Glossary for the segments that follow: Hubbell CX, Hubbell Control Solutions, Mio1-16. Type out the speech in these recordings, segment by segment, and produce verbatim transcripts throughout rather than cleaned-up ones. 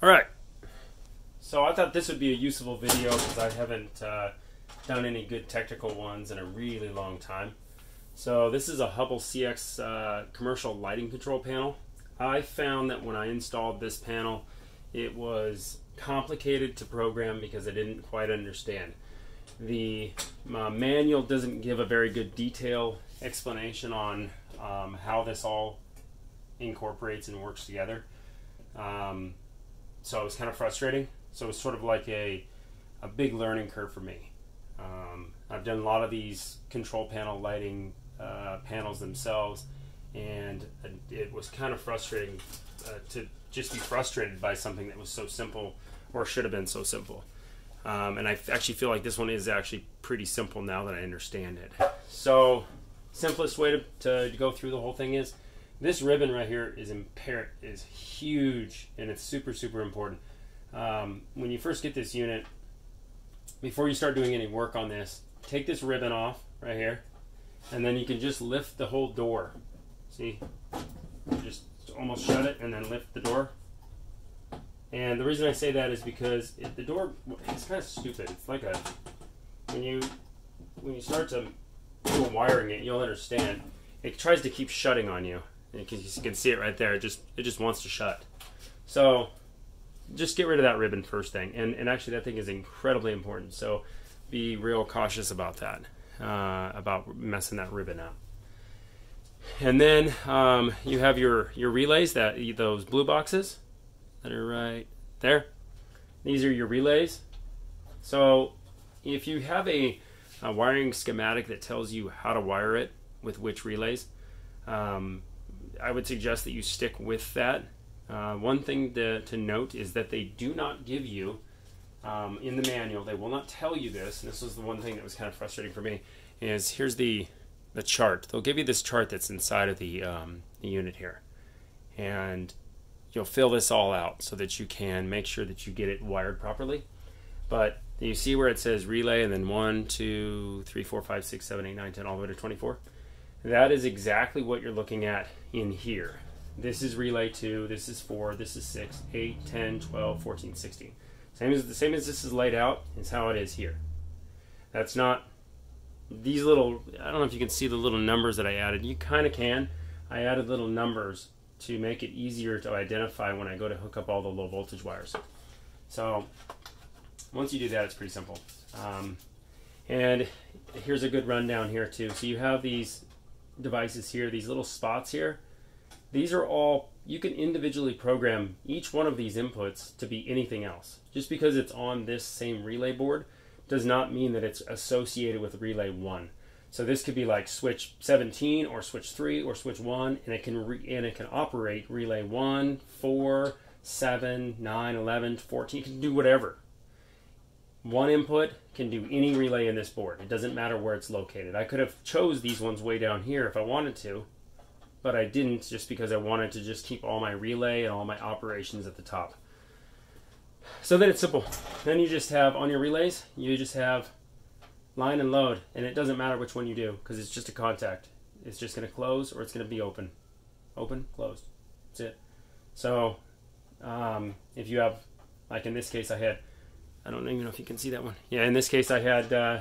All right, so I thought this would be a useful video because I haven't uh, done any good technical ones in a really long time. So this is a Hubbell C X uh, commercial lighting control panel. I found that when I installed this panel, it was complicated to program because I didn't quite understand. The uh, manual doesn't give a very good detail explanation on um, how this all incorporates and works together. Um, So it was kind of frustrating. So it was sort of like a, a big learning curve for me. Um, I've done a lot of these control panel lighting uh, panels themselves, and it was kind of frustrating uh, to just be frustrated by something that was so simple, or should have been so simple. Um, and I actually feel like this one is actually pretty simple now that I understand it. So simplest way to, to go through the whole thing is, this ribbon right here is impar is huge, and it's super, super important. Um, when you first get this unit, before you start doing any work on this, take this ribbon off right here, and then you can just lift the whole door. See? Just almost shut it and then lift the door. And the reason I say that is because it, the door, it's kind of stupid. It's like a, when you, when you start to do wiring it, you'll understand. It tries to keep shutting on you. You can, you can see it right there. It just it just wants to shut. So just get rid of that ribbon first thing. And, and actually that thing is incredibly important. So be real cautious about that, uh, about messing that ribbon up. And then um, you have your, your relays, that those blue boxes that are right there. These are your relays. So if you have a, a wiring schematic that tells you how to wire it with which relays, um, I would suggest that you stick with that. Uh, one thing to, to note is that they do not give you, um, in the manual, they will not tell you this, and this was the one thing that was kind of frustrating for me, is here's the, the chart. They'll give you this chart that's inside of the, um, the unit here, and you'll fill this all out so that you can make sure that you get it wired properly. But you see where it says relay, and then one, two, three, four, five, six, seven, eight, nine, ten, all the way to twenty-four? That is exactly what you're looking at in here. This is relay two, this is four, this is six, eight, ten, twelve, fourteen, sixteen. Same as, the same as this is laid out is how it is here. That's not, these little, I don't know if you can see the little numbers that I added. You kind of can. I added little numbers to make it easier to identify when I go to hook up all the low voltage wires. So once you do that, it's pretty simple. Um, and here's a good rundown here too. So you have these devices here, these little spots here, these are all, you can individually program each one of these inputs to be anything else. Just because it's on this same relay board does not mean that it's associated with relay one. So this could be like switch seventeen or switch three or switch one, and it can re and it can operate relay one, four, seven, nine, eleven, fourteen, it can do whatever. One input can do any relay in this board. It doesn't matter where it's located. I could have chose these ones way down here if I wanted to, but I didn't, just because I wanted to just keep all my relay and all my operations at the top. So then it's simple. Then you just have, on your relays, you just have line and load, and it doesn't matter which one you do because it's just a contact. It's just gonna close or it's gonna be open. Open, closed, that's it. So um, if you have, like in this case I had, I don't even know if you can see that one. Yeah, in this case I had uh,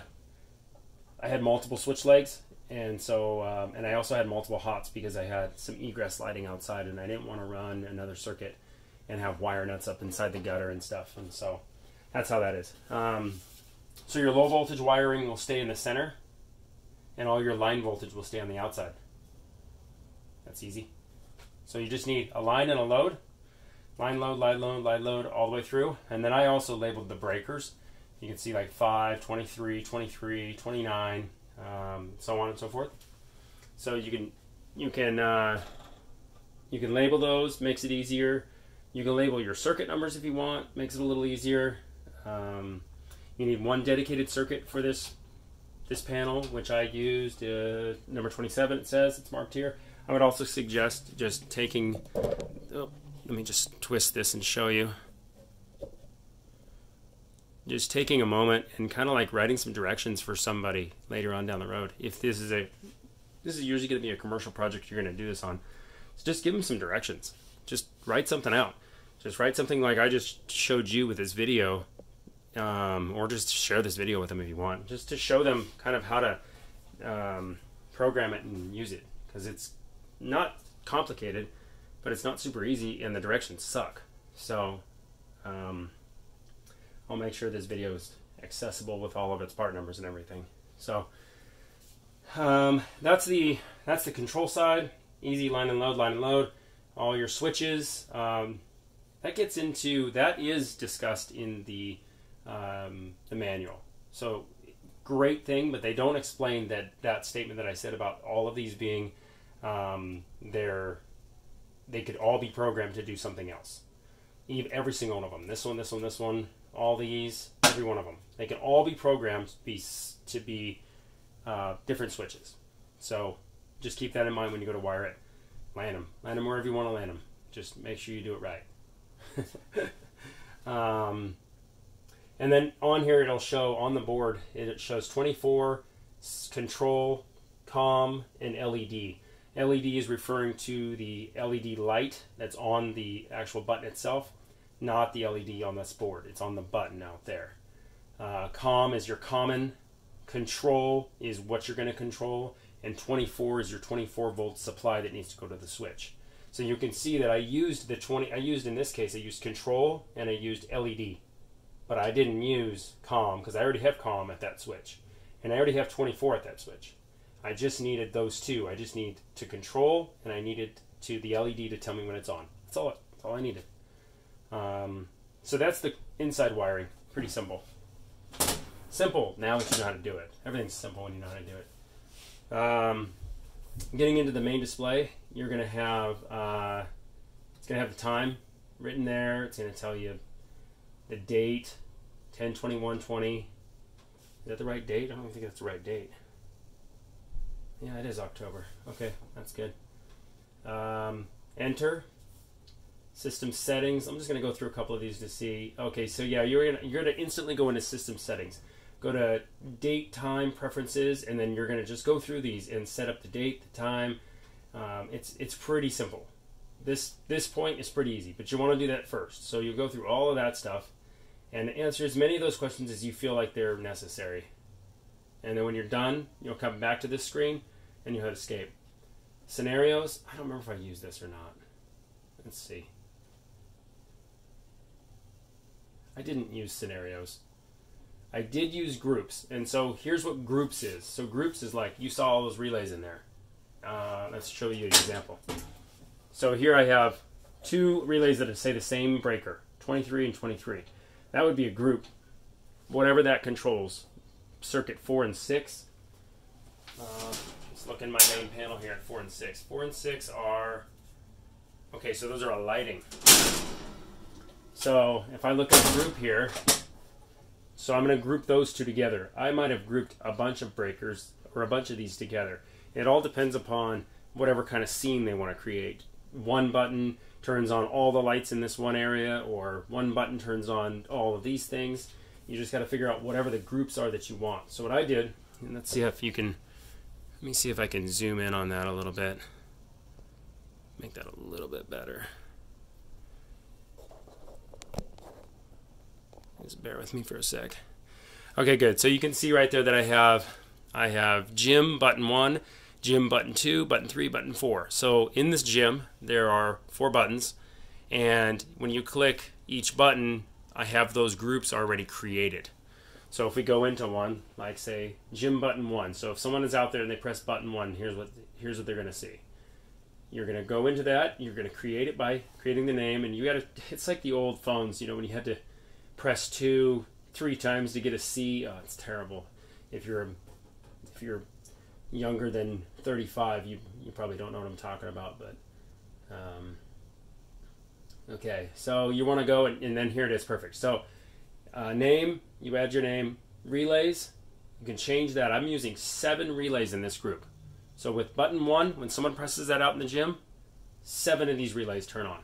I had multiple switch legs, and so um, and I also had multiple hots because I had some egress lighting outside, and I didn't want to run another circuit and have wire nuts up inside the gutter and stuff. And so that's how that is. Um, so your low voltage wiring will stay in the center, and all your line voltage will stay on the outside. That's easy. So you just need a line and a load. Line load, line load, line load, all the way through. And then I also labeled the breakers. You can see like five, twenty-three, twenty-three, twenty-nine, um, so on and so forth. So you can, you can, uh, you can label those, makes it easier. You can label your circuit numbers if you want, makes it a little easier. Um, you need one dedicated circuit for this, this panel, which I used, uh, number twenty-seven, it says, it's marked here. I would also suggest just taking, oh, let me just twist this and show you. Just taking a moment and kind of like writing some directions for somebody later on down the road. If this is a, this is usually going to be a commercial project you're going to do this on, so just give them some directions. Just write something out. Just write something like I just showed you with this video, um, or just share this video with them if you want, just to show them kind of how to um, program it and use it, because it's not complicated, but it's not super easy and the directions suck. So um, I'll make sure this video is accessible with all of its part numbers and everything. So um, that's the that's the control side. Easy line and load, line and load. All your switches. Um, That gets into, that is discussed in the, um, the manual. So great thing, but they don't explain that, that statement that I said about all of these being, um, they're, they could all be programmed to do something else. Every single one of them, this one, this one, this one, all these, every one of them. They can all be programmed to be, to be uh, different switches. So just keep that in mind when you go to wire it. Land them, land them wherever you want to land them. Just make sure you do it right. um, and then on here it'll show on the board it shows twenty-four, control, comm, and L E D. L E D is referring to the L E D light that's on the actual button itself, not the L E D on this board. It's on the button out there. Uh, comm is your common, control is what you're going to control, and twenty-four is your twenty-four volt supply that needs to go to the switch. So you can see that I used the twenty, I used in this case, I used control and I used L E D, but I didn't use comm because I already have comm at that switch and I already have twenty-four at that switch. I just needed those two. I just need to control and I needed to the L E D to tell me when it's on. That's all, that's all I needed. Um, so that's the inside wiring. Pretty simple. Simple now that you know how to do it. Everything's simple when you know how to do it. Um, Getting into the main display, you're gonna have uh, it's gonna have the time written there. It's gonna tell you the date, ten twenty-one twenty. Is that the right date? I don't think that's the right date. Yeah, it is October. Okay, that's good. Um, enter system settings. I'm just gonna go through a couple of these to see. Okay, so yeah, you're gonna you're gonna instantly go into system settings. Go to date, time, preferences, and then you're going to just go through these and set up the date, the time. Um, it's it's pretty simple. This this point is pretty easy, but you want to do that first. So you go through all of that stuff and answer as many of those questions as you feel like they're necessary. And then when you're done, you'll come back to this screen and you'll hit escape. Scenarios, I don't remember if I used this or not. Let's see. I didn't use scenarios. I did use groups, and so here's what groups is. So groups is like, you saw all those relays in there. Uh, let's show you an example. So here I have two relays that say the same breaker, twenty-three and twenty-three. That would be a group, whatever that controls, circuit four and six. Uh, let's look in my main panel here at four and six. Four and six are, okay, so those are a lighting. So if I look at group here, so I'm going to group those two together. I might have grouped a bunch of breakers or a bunch of these together. It all depends upon whatever kind of scene they want to create. One button turns on all the lights in this one area, or one button turns on all of these things. You just got to figure out whatever the groups are that you want. So what I did, and let's see if you can, let me see if I can zoom in on that a little bit. Make that a little bit better. Just bear with me for a sec. Okay, good. So you can see right there that I have I have gym button one, gym button two, button three, button four. So in this gym there are four buttons, and when you click each button, I have those groups already created. So if we go into one, like say gym button one. So if someone is out there and they press button one, here's what here's what they're gonna see. You're gonna go into that, you're gonna create it by creating the name, and you gotta, it's like the old phones, you know, when you had to press two, three times to get a C. Oh, it's terrible. If you're if you're younger than thirty-five, you you probably don't know what I'm talking about. But um, okay, so you want to go and, and then here it is, perfect. So uh, name, you add your name. Relays, you can change that. I'm using seven relays in this group. So with button one, when someone presses that out in the gym, seven of these relays turn on.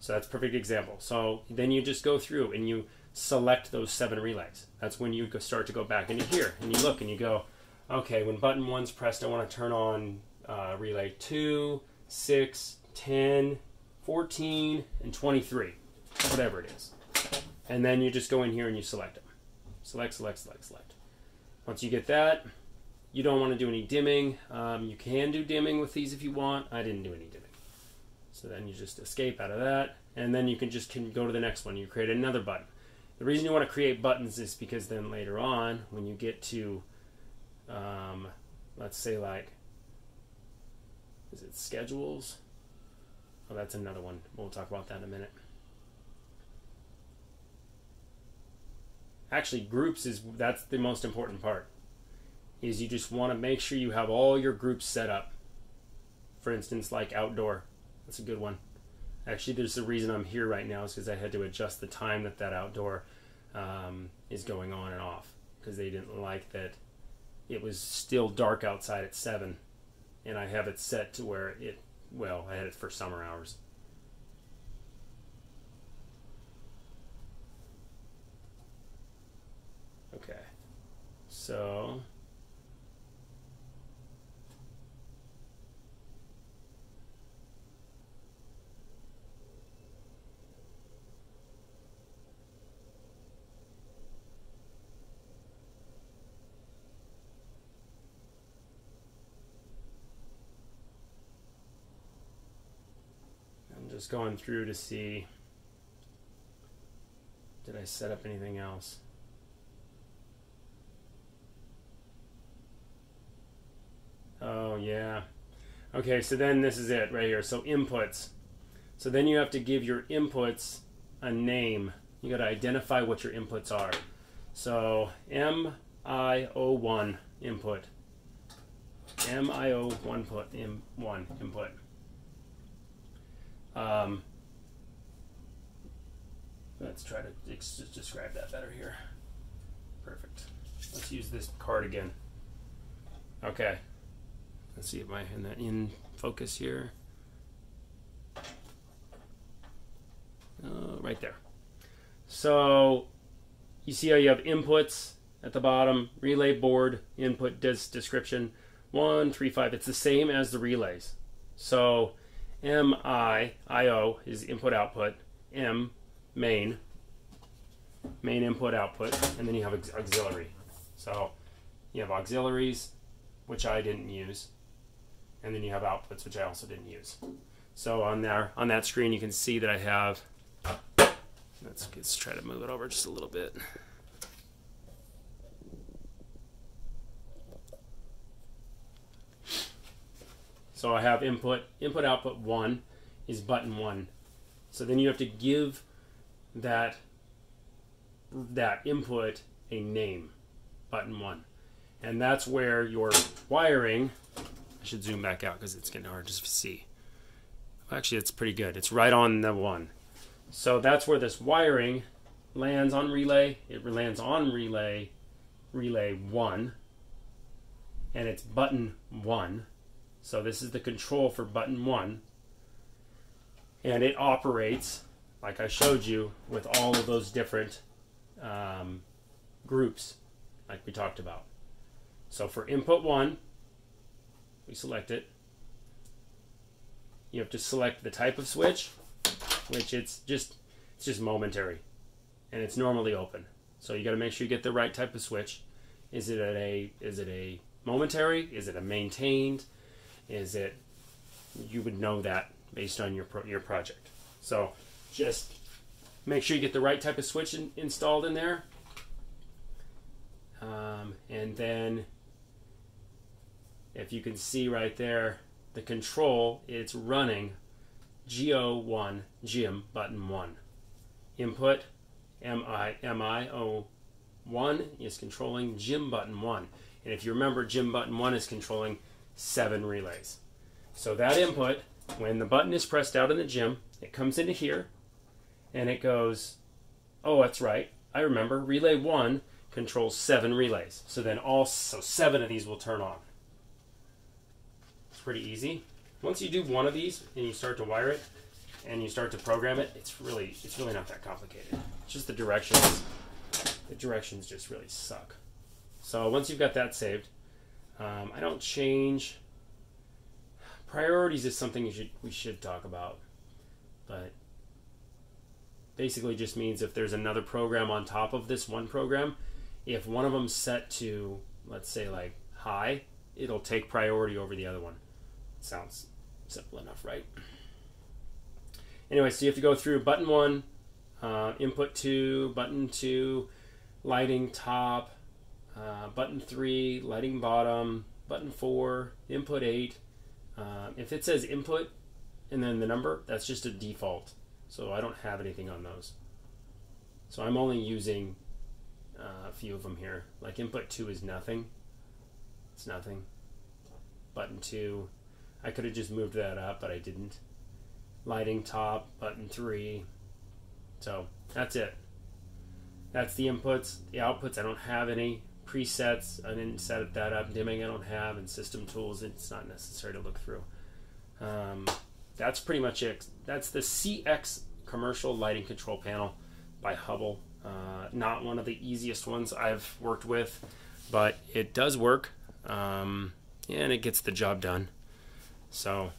So that's a perfect example. So then you just go through and you select those seven relays. That's when you go start to go back into here and you look and you go, okay, when button one's pressed, I want to turn on uh, relay two, six, ten, fourteen, and twenty-three, whatever it is. And then you just go in here and you select them. Select, select, select, select. Once you get that, you don't want to do any dimming. Um, you can do dimming with these if you want. I didn't do any dimming. So then you just escape out of that, and then you can just can go to the next one. You create another button. The reason you want to create buttons is because then later on, when you get to, um, let's say like, is it schedules? Oh, that's another one. We'll talk about that in a minute. Actually, groups is, that's the most important part, is you just want to make sure you have all your groups set up. For instance, like outdoor. That's a good one. Actually, there's the reason I'm here right now is because I had to adjust the time that that outdoor um, is going on and off, because they didn't like that it was still dark outside at seven, and I have it set to where it, well, I had it for summer hours. Okay, so I'm just going through to see, did I set up anything else? Oh, yeah. Okay, so then this is it right here. So inputs. So then you have to give your inputs a name. You got to identify what your inputs are. So M I O one input. M I O one put, M one input. Um, let's try to just describe that better here. Perfect. Let's use this card again. Okay. Let's see if my in that in focus here. Uh, right there. So you see how you have inputs at the bottom, relay board, input des description, one, three, five. It's the same as the relays. So M I I O is input output. M main main input output, and then you have aux auxiliary. So you have auxiliaries, which I didn't use. And then you have outputs, which I also didn't use. So on there, on that screen, you can see that I have. Let's, let's try to move it over just a little bit. So I have input, input output one is button one. So then you have to give that that input a name, button one, and that's where your wiring. I should zoom back out because it's getting hard to see. Actually, it's pretty good. It's right on the one. So that's where this wiring lands on relay. It lands on relay, relay one, and it's button one. So this is the control for button one, and it operates, like I showed you, with all of those different um, groups like we talked about. So for input one, we select it. You have to select the type of switch, which it's just it's just momentary, and it's normally open. So you got to make sure you get the right type of switch. Is it a is it a momentary? Is it a maintained? Is it? You would know that based on your pro, your project. So just make sure you get the right type of switch in, installed in there, um, and then. If you can see right there, the control, it's running G O one, G M, button one. Input, M I O one is controlling G M, button one. And if you remember, G M, button one is controlling seven relays. So that input, when the button is pressed out in the G M, it comes into here, and it goes, oh, that's right, I remember, relay one controls seven relays. So then all, so seven of these will turn on. Pretty easy. Once you do one of these and you start to wire it and you start to program it, it's really it's really not that complicated. It's just the directions. The directions just really suck. So once you've got that saved, um, I don't change. Priorities is something you should, we should talk about. But basically just means if there's another program on top of this one program, if one of them's set to, let's say, like high, it'll take priority over the other one. Sounds simple enough, right? Anyway, so you have to go through button one, uh, input two, button two, lighting top, uh, button three, lighting bottom, button four, input eight. Uh, if it says input and then the number, that's just a default. So I don't have anything on those. So I'm only using uh, a few of them here. Like input two is nothing. It's nothing. Button two, I could have just moved that up, but I didn't. Lighting top, button three. So that's it. That's the inputs. The outputs, I don't have any. Presets, I didn't set that up. Dimming, I don't have. And system tools, it's not necessary to look through. Um, That's pretty much it. That's the C X Commercial Lighting Control Panel by Hubbell. Uh, not one of the easiest ones I've worked with, but it does work, um, and it gets the job done. So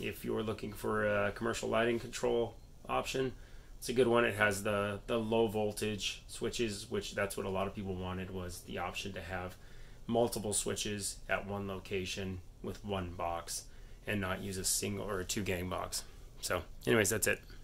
if you're looking for a commercial lighting control option, it's a good one. It has the, the low voltage switches, which that's what a lot of people wanted, was the option to have multiple switches at one location with one box, and not use a single or a two gang box. So anyways, that's it.